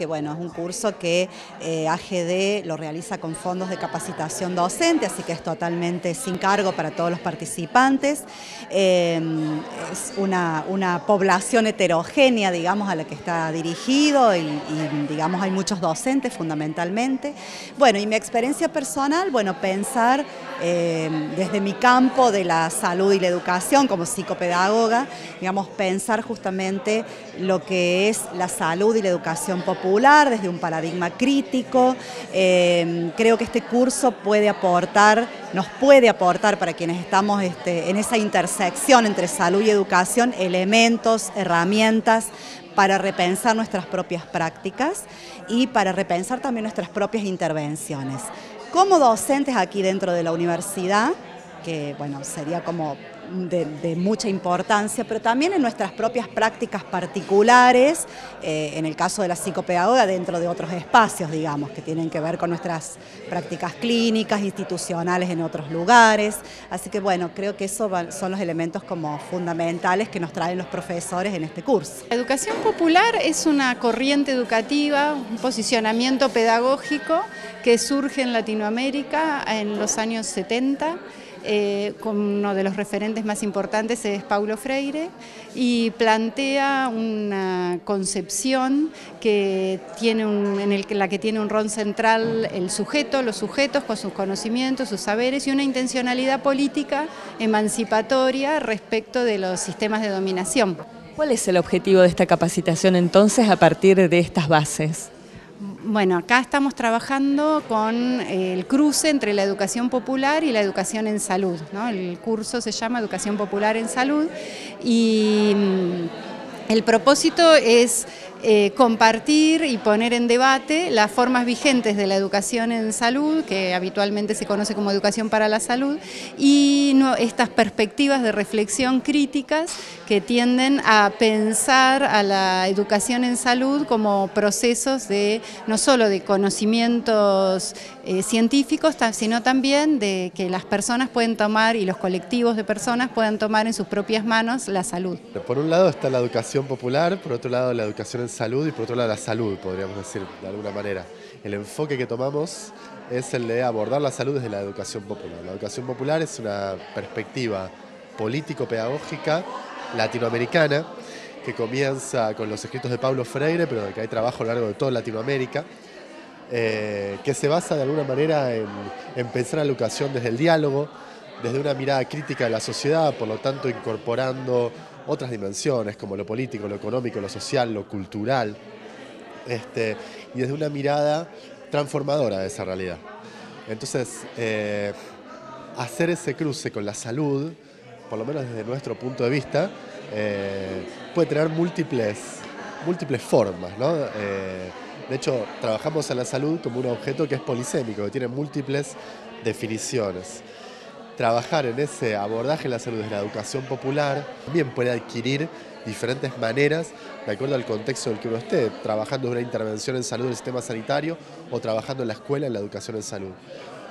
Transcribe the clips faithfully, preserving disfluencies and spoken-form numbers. que bueno, es un curso que eh, A G D lo realiza con fondos de capacitación docente, así que es totalmente sin cargo para todos los participantes. Eh, es una, una población heterogénea, digamos, a la que está dirigido y, y digamos hay muchos docentes fundamentalmente. Bueno, y mi experiencia personal, bueno, pensar eh, desde mi campo de la salud y la educación como psicopedagoga, digamos, pensar justamente lo que es la salud y la educación popular desde un paradigma crítico. Eh, creo que este curso puede aportar, nos puede aportar para quienes estamos este, en esa intersección entre salud y educación, elementos, herramientas para repensar nuestras propias prácticas y para repensar también nuestras propias intervenciones. Como docentes aquí dentro de la universidad, que bueno, sería como de, de mucha importancia, pero también en nuestras propias prácticas particulares, eh, en el caso de la psicopedagoga, dentro de otros espacios, digamos, que tienen que ver con nuestras prácticas clínicas, institucionales en otros lugares. Así que bueno, creo que esos son los elementos como fundamentales que nos traen los profesores en este curso. La educación popular es una corriente educativa, un posicionamiento pedagógico que surge en Latinoamérica en los años setenta, Eh, con uno de los referentes más importantes es Paulo Freire, y plantea una concepción que tiene un, en el, la que tiene un rol central el sujeto, los sujetos con sus conocimientos, sus saberes y una intencionalidad política emancipatoria respecto de los sistemas de dominación. ¿Cuál es el objetivo de esta capacitación entonces a partir de estas bases? Bueno, acá estamos trabajando con el cruce entre la educación popular y la educación en salud, ¿no? El curso se llama Educación Popular en Salud y el propósito es eh, compartir y poner en debate las formas vigentes de la educación en salud, que habitualmente se conoce como educación para la salud, y no, estas perspectivas de reflexión críticas que tienden a pensar a la educación en salud como procesos de no solo de conocimientos eh, científicos, sino también de que las personas pueden tomar y los colectivos de personas puedan tomar en sus propias manos la salud. Por un lado está la educación popular, por otro lado la educación en salud y por otro lado la salud, podríamos decir de alguna manera. El enfoque que tomamos es el de abordar la salud desde la educación popular. La educación popular es una perspectiva político-pedagógica latinoamericana que comienza con los escritos de Paulo Freire, pero de que hay trabajo a lo largo de toda Latinoamérica, eh, que se basa de alguna manera en, en pensar la educación desde el diálogo, desde una mirada crítica de la sociedad, por lo tanto incorporando otras dimensiones como lo político, lo económico, lo social, lo cultural, este, y desde una mirada transformadora de esa realidad. Entonces, eh, hacer ese cruce con la salud, por lo menos desde nuestro punto de vista, eh, puede tener múltiples, múltiples formas, ¿no? Eh, de hecho, trabajamos en la salud como un objeto que es polisémico, que tiene múltiples definiciones. Trabajar en ese abordaje de la salud desde la educación popular también puede adquirir diferentes maneras de acuerdo al contexto en el que uno esté, trabajando en una intervención en salud del sistema sanitario o trabajando en la escuela en la educación en salud.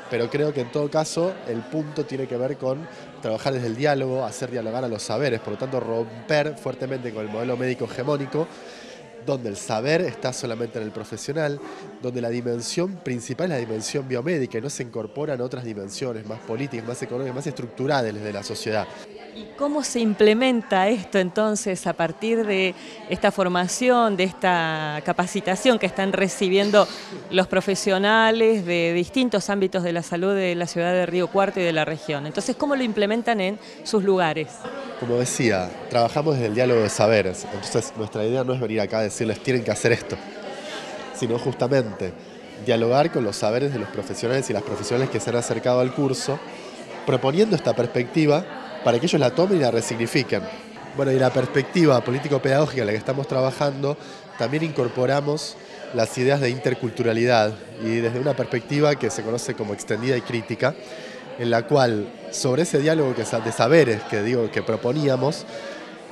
Pero creo que en todo caso el punto tiene que ver con trabajar desde el diálogo, hacer dialogar a los saberes, por lo tanto romper fuertemente con el modelo médico hegemónico, donde el saber está solamente en el profesional, donde la dimensión principal es la dimensión biomédica y no se incorporan otras dimensiones más políticas, más económicas, más estructurales de la sociedad. ¿Y cómo se implementa esto entonces a partir de esta formación, de esta capacitación que están recibiendo los profesionales de distintos ámbitos de la salud de la ciudad de Río Cuarto y de la región? Entonces, ¿cómo lo implementan en sus lugares? Como decía, trabajamos desde el diálogo de saberes, entonces nuestra idea no es venir acá a decirles tienen que hacer esto, sino justamente dialogar con los saberes de los profesionales y las profesionales que se han acercado al curso, proponiendo esta perspectiva para que ellos la tomen y la resignifiquen. Bueno, y la perspectiva político-pedagógica en la que estamos trabajando, también incorporamos las ideas de interculturalidad y desde una perspectiva que se conoce como extendida y crítica, en la cual, sobre ese diálogo de saberes que, digo, que proponíamos,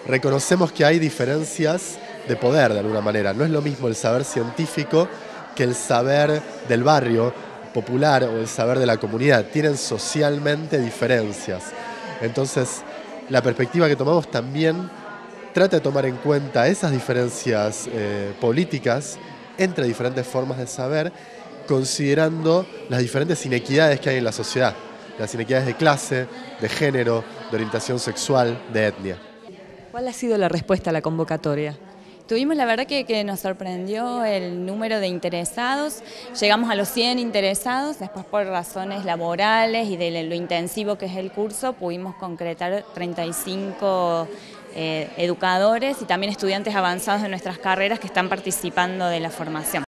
reconocemos que hay diferencias de poder de alguna manera. No es lo mismo el saber científico que el saber del barrio popular o el saber de la comunidad. Tienen socialmente diferencias. Entonces, la perspectiva que tomamos también trata de tomar en cuenta esas diferencias eh, políticas entre diferentes formas de saber, considerando las diferentes inequidades que hay en la sociedad, las inequidades de clase, de género, de orientación sexual, de etnia. ¿Cuál ha sido la respuesta a la convocatoria? Tuvimos, la verdad que, que nos sorprendió el número de interesados, llegamos a los cien interesados, después por razones laborales y de lo intensivo que es el curso pudimos concretar treinta y cinco eh, educadores y también estudiantes avanzados de nuestras carreras que están participando de la formación.